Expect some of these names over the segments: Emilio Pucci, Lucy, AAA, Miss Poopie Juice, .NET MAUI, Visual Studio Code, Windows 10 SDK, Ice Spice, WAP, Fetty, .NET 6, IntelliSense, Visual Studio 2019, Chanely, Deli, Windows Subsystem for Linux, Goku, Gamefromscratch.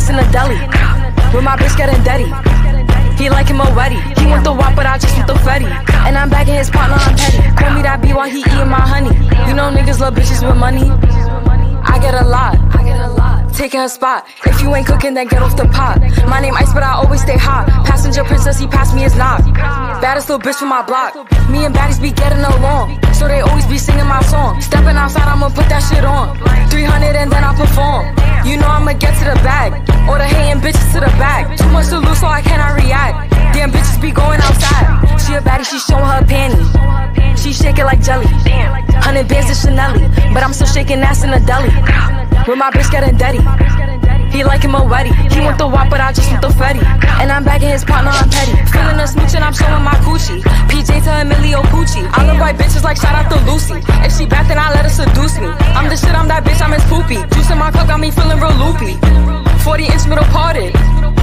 ass in the deli with my bitch getting dirty. He like him already. He want the WAP, but I just want the Fetty. And I'm back in his partner, I'm petty. Call me that B while he eating my honey. You know niggas love bitches with money. I get a lot. Taking her spot. If you ain't cooking, then get off the pot. My name Ice, but I always stay hot. Passenger princess, he passed me his knock. Baddest little bitch from my block. Me and baddies be getting along, so they always be singing my song. Stepping outside, I'ma put that shit on. 300 and then I perform. You know I'ma get to the bag, or the hating bitches to the back. Too much to lose, so I cannot react. Damn bitches be going outside. She a baddie, she showing her panties. She shake it like jelly. 100 bands is Chanely, but I'm still shaking ass in the deli. With my bitch getting dirty. He like him already. He want the WAP, but I just want the Fetty. And I'm back in his partner, I'm petty. Feeling a smooch and I'm showing my coochie. PJ to Emilio Pucci. I love white bitches like shout out to Lucy. If she back, then I let her seduce me. I'm the shit, I'm that bitch, I'm his poopy. Juice in my cup got me feeling real loopy. 40-inch middle parted.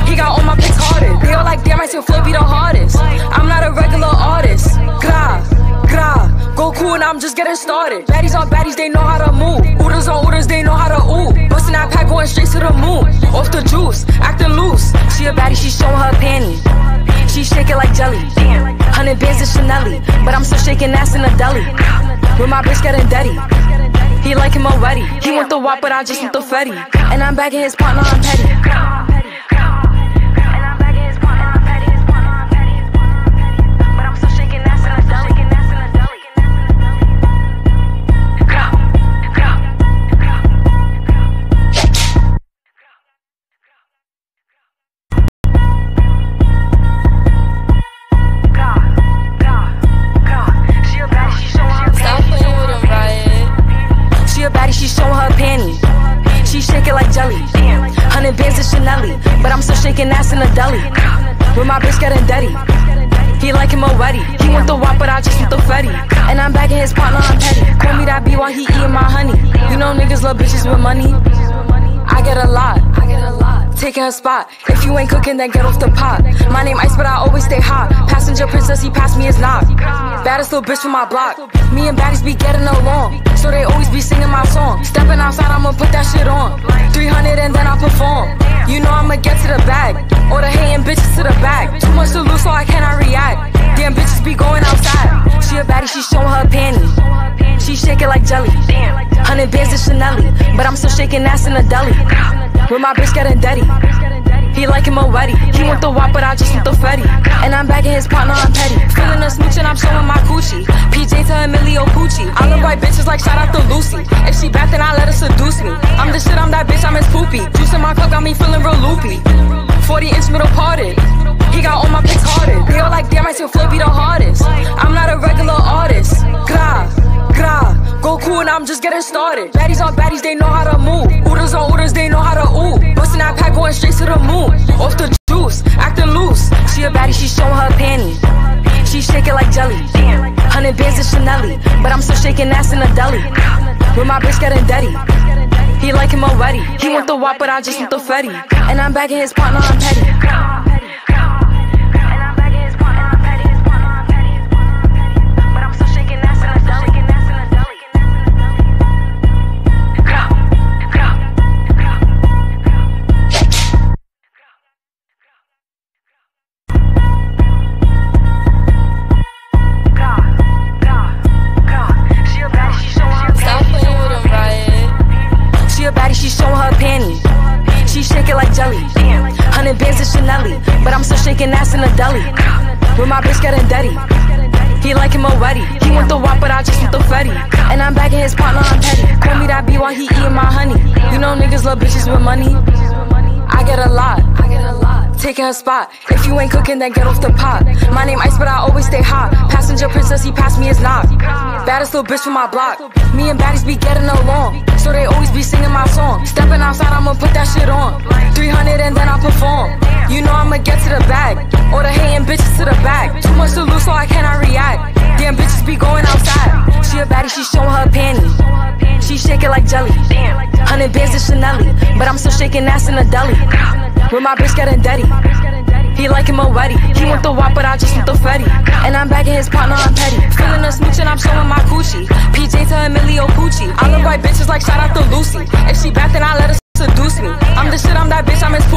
He got all my pics harder. They all like, damn, I still flip, be the hardest. I'm not a regular artist. Gra, gra, Goku, and I'm just getting started. Baddies on baddies, they know how to move. Oodles on oodles, they know how to ooh. Busting that pack, going straight to the moon. Off the juice, acting loose. She a baddie, she showing her panties. She shake it like jelly. 100 bands is Chanely, but I'm still shaking ass in the deli. With my bitch getting dirty. He like him already. He want the WAP, but I just want the Fetty. And I'm back in his partner, I'm petty. But I'm still shaking ass in the deli. With my bitch getting dirty. He like him already. He want the WAP, but I just want the Fetty. And I'm back in his partner, I'm petty. Call me that B while he eating my honey. You know niggas love bitches with money. I get a lot. Taking her spot. If you ain't cooking, then get off the pot. My name Ice, but I always stay hot. Passenger princess, he passed me his knock. Baddest little bitch from my block. Me and baddies be getting along, so they always be singing my song. Stepping outside, I'ma put that shit on. 300 and then I perform. You know I'ma get to the bag, or the hating bitches to the back. Too much to lose, so I cannot react. Damn bitches be going outside. She a baddie, she showing her panties. She shake it like jelly. 100 bands is Chanely, but I'm still shaking ass in the deli. With my bitch getting dirty. He like him already. He want the WAP, but I just want the Fetty. And I'm back in his partner, I'm petty. Feeling a smooch and I'm showing my coochie. PJ to Emilio Pucci. I love white bitches like shout out to Lucy. If she back, then I let her seduce me. I'm the shit, I'm that bitch, I'm his poopy. Juice in my cup got me feeling real loopy. 40-inch middle parted. He got all my pics harder. They all like, damn, I still flip, be the hardest. I'm not a regular artist. Gra, gra, Goku, and I'm just getting started. Baddies on baddies, they know how to move. Oodles on oodles, they know how to ooh. Busting that pack, going straight to the moon. Off the juice, acting loose. She a baddie, she showing her panties. She shake it like jelly. 100 bands is Chanely, but I'm still shaking ass in the deli. With my bitch getting dirty. He like him already. He want the WAP, but I just want the Fetty. And I'm back in his partner, I'm petty. But I'm still shaking ass in the deli. With my bitch getting dirty. He like him already. He want the WAP, but I just want the Fetty. And I'm back in his partner, I'm petty. Call me that B while he eating my honey. You know niggas love bitches with money. I get a lot. Taking her spot. If you ain't cooking, then get off the pot. My name Ice, but I always stay hot. Passenger princess, he passed me his knock. Baddest little bitch from my block. Me and baddies be getting along, so they always be singing my song. Stepping outside, I'ma put that shit on. 300 and then I perform. You know I'ma get to the bag, or the hating bitches to the back. Too much to lose, so I cannot react. Damn bitches be going outside. She a baddie, she showing her panties. She shake it like jelly. 100 bands is Chanely, but I'm still shaking ass in the deli. With my bitch getting dirty. He like him already. He want the WAP, but I just want the Fetty. And I'm back in his partner, I'm petty. Feeling a smooch and I'm showing my coochie. PJ to Emilio Pucci. I love white bitches like shout out to Lucy. If she back, then I let her seduce me. I'm the shit, I'm that bitch, I'm his poopy.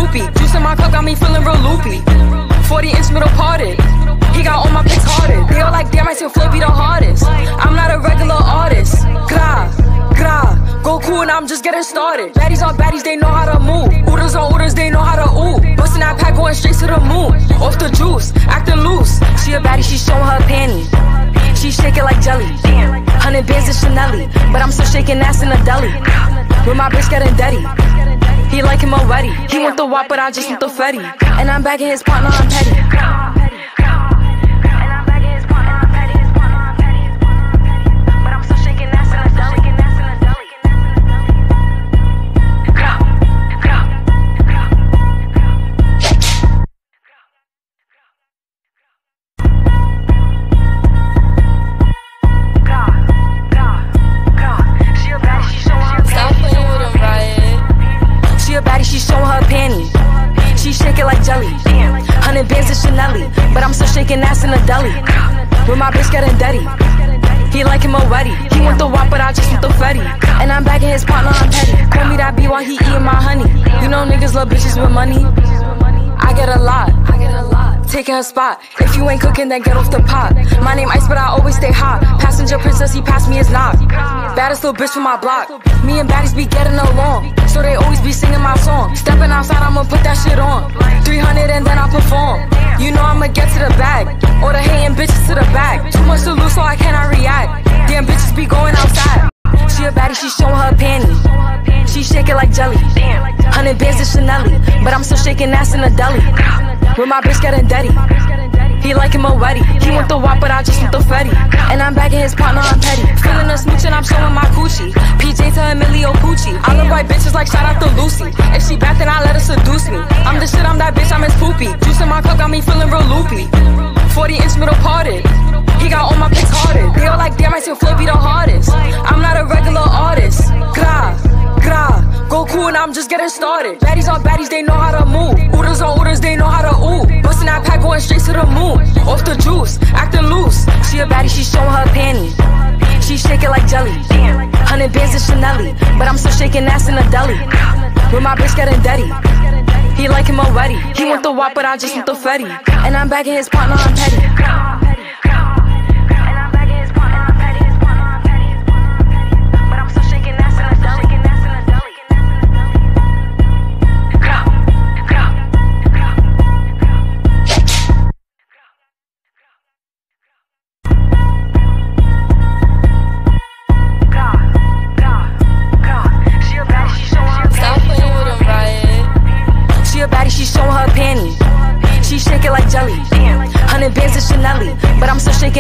I'm just getting started. Baddies on baddies, they know how to move. Oodles on oodles, they know how to ooh. Bustin' that pack, going straight to the moon. Off the juice, acting loose. She a baddie, she showing her panties. She shake it like jelly. 100 bands is Chanely, but I'm still shaking ass in a deli. With my bitch getting dirty. He like him already. He want the WAP, but I just want the Fetty. And I'm back in his partner, I'm petty. Ass in a deli, with my bitch getting dirty. He like him already. He want the WAP, but I just want the Fetty. And I'm back in his partner, I'm petty. Call me that B while he eating my honey. You know niggas love bitches with money. I get a lot, taking her spot. If you ain't cooking, then get off the pot. My name Ice, but I always stay hot. Passenger princess, he passed me his knob. Baddest little bitch from my block. Me and baddies be getting along, so they always be singing my song. Stepping outside, I'ma put that shit on. 300 and then I perform. You know I'ma get to the bag, or the hating bitches to the back. Too much to lose, so I cannot react. Damn bitches be going outside. She a baddie, she showing her panties. She shake it like jelly. 100 bands is Chanely, but I'm still shaking ass in a deli. With my bitch getting dirty. He like him already. He want the WAP, but I just want the Fetty. And I'm back in his partner, I'm petty. Feeling a smooch and I'm showing my coochie. PJ to Emilio Pucci. I love white bitches like shout out to Lucy. If she back, then I let her seduce me. I'm the shit, I'm that bitch, I'm his poopy. Juice in my cup got me feeling real loopy. 40-inch middle parted. He got all my pics hearted. They all like, damn, I still flip be the hardest. I'm not a regular artist. Gra, gra. Goku and I'm just getting started. Baddies on baddies, they know how to move. Oodles on oodles, they know how to ooh. Bustin' that pack, going straight to the moon. Off the juice, acting loose. She a baddie, she showing her panties. She shake it like jelly. 100 bands is Chanely, but I'm still shaking ass in a deli. With my bitch getting dirty. He like him already. He want the WAP, but I just want the Fetty. And I'm back in his partner, I'm petty.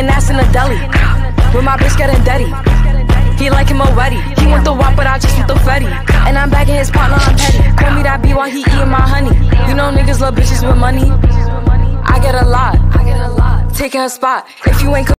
Ass in a deli, with my bitch getting dirty. He like him already. He want the WAP, but I just want the Fetty. And I'm back in his partner, I'm petty. Call me that B while he eating my honey. You know niggas love bitches with money. I get a lot, taking her spot. If you ain't cooking.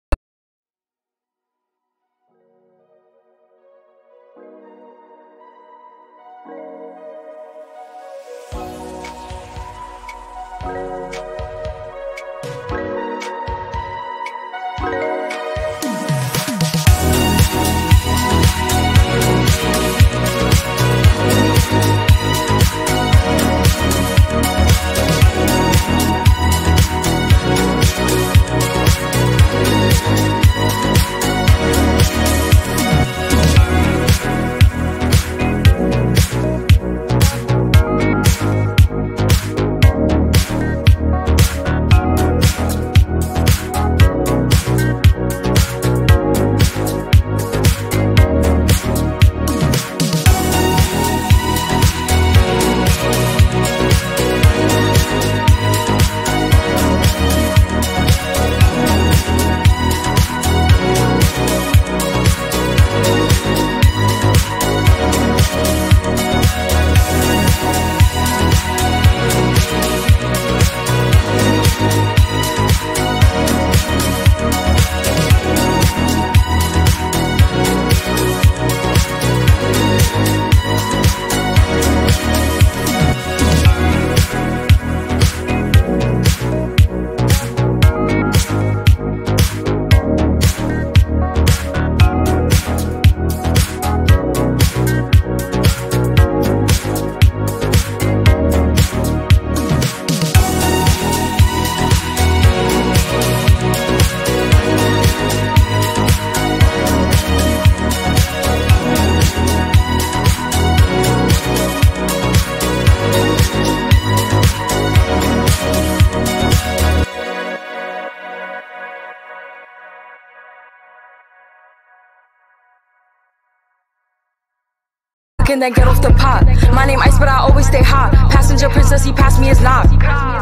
smoking, then get off the pot. My name Ice, but I always stay hot. Passenger princess, he passed me his knob.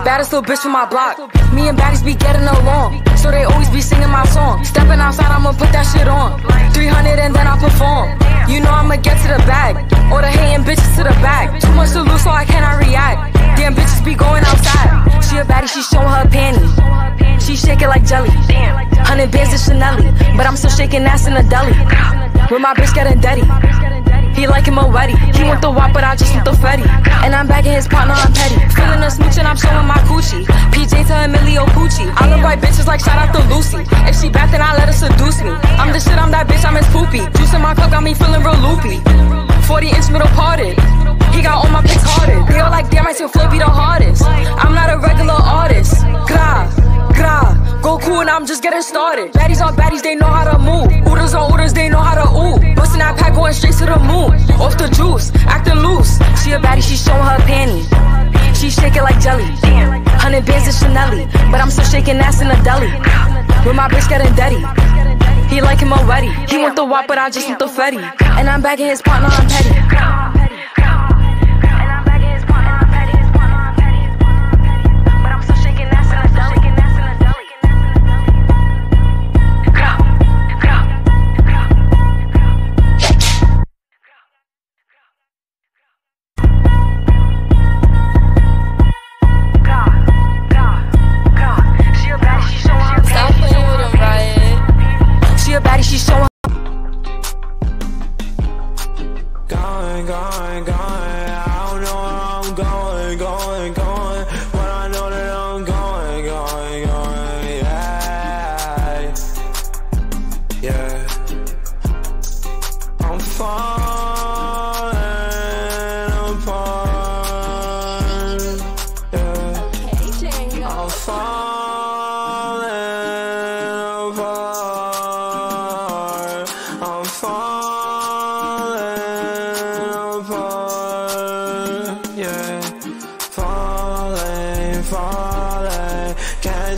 Baddest little bitch from my block. Me and baddies be getting along, so they always be singing my song. Stepping outside, I'ma put that shit on. 300 and then I perform. You know I'ma get to the bag, or the hating bitches to the back. Too much to lose, so I cannot react. Damn bitches be going outside. She a baddie, she showing her panties. She shake it like jelly. 100 bands of Chanely, but I'm still shaking ass in a deli. With my bitch getting dirty, he like him already. He want the WAP, but I just want the Freddy. And I'm bagging his partner, I'm petty. Feeling a smooch and I'm showing my coochie. PJ to Emilio Pucci. I love white bitches like shout out to Lucy. If she bad, then I let her seduce me. I'm the shit, I'm that bitch, I'm his poopy. Juice in my cup got me feeling real loopy. 40-inch middle parted, he got all my pics carded. They all like, damn, I still flip, be the hardest. I'm not a regular artist. Gra, gra, Goku, and I'm just getting started. Baddies on baddies, they know how to move. Oodles on oodles, they know how to ooh. Bustin' that pack, going straight to the moon. Off the juice, acting loose. She a baddie, she showing her panties. She shake it like jelly. 100 bands of Chanely, but I'm still shaking ass in a deli. With my bitch getting dirty, he like him already. He want the WAP, but I just want the Freddy. And I'm bagging his partner, I'm petty.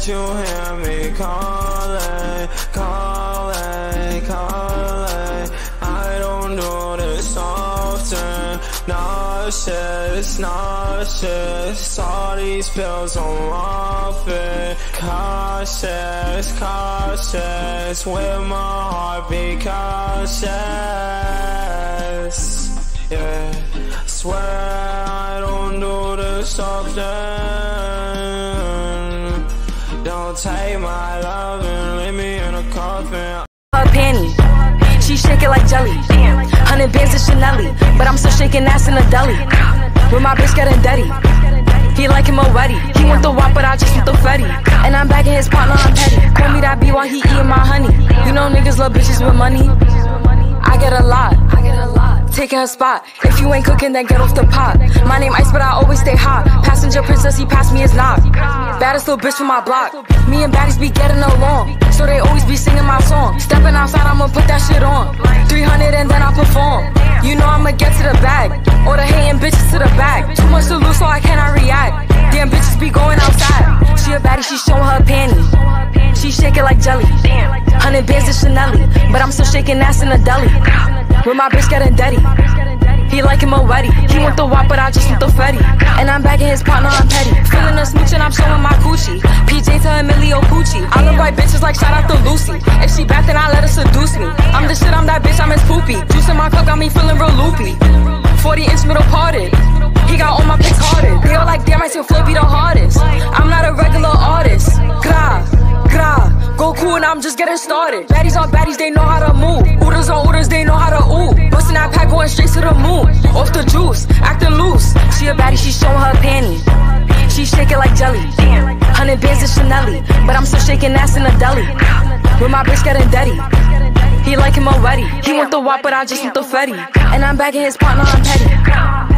You hear me calling, calling, calling. I don't do this often. Nauseous, nauseous. All these pills on often. Cautious, cautious. With my heart be cautious. Yeah, I swear I don't do this often. Don't take my love and leave me in a coffin. Her panties, she shake it like jelly. 100 bands of Chanely, but I'm still shaking ass in a deli. With my bitch getting dirty, he like him already. He want the WAP, but I just want the Freddy. And I'm bagging his partner, I'm petty. Call me that B while he eating my honey. You know niggas love bitches with money. I get a lot, taking her spot. If you ain't cooking, then get off the pot. My name Ice, but I always stay hot. Passenger princess, he passed me his knob. Baddest little bitch from my block. Me and baddies be getting along, so they always be singing my song. Stepping outside, I'ma put that shit on. 300 and then I perform. You know I'ma get to the bag, or the hating bitches to the back. Too much to lose, so I cannot react. Damn bitches be going outside. She a baddie, she showing her panties. She shake it like jelly. 100 bands of Chanely, but I'm still shaking ass in a deli. With my bitch getting dirty, he like him already. He want the WAP, but I just want the Freddy. And I'm bagging his partner, I'm petty. Feeling a smooch and I'm showing my coochie. PJ to Emilio Pucci. I love white bitches like shout out to Lucy. If she bad, then I let her seduce me. I'm the shit, I'm that bitch, I'm his poopy. Juice in my cup got me feeling real loopy. 40-inch middle parted, he got all my pics carded. They all like, damn, I still flip, be the hardest. I'm not a regular artist. Gra, gra, Goku, and I'm just getting started. Baddies on baddies, they know how to move. Oodles on oodles, they know how to ooh. Bustin' that pack, going straight to the moon. Off the juice, acting loose. She a baddie, she showing her panties. She shake it like jelly. 100 bands of Chanely, but I'm still shaking ass in a deli. With my bitch getting dirty, he like him already. He want the WAP, but I just want the Freddy. And I'm bagging his partner, I'm petty.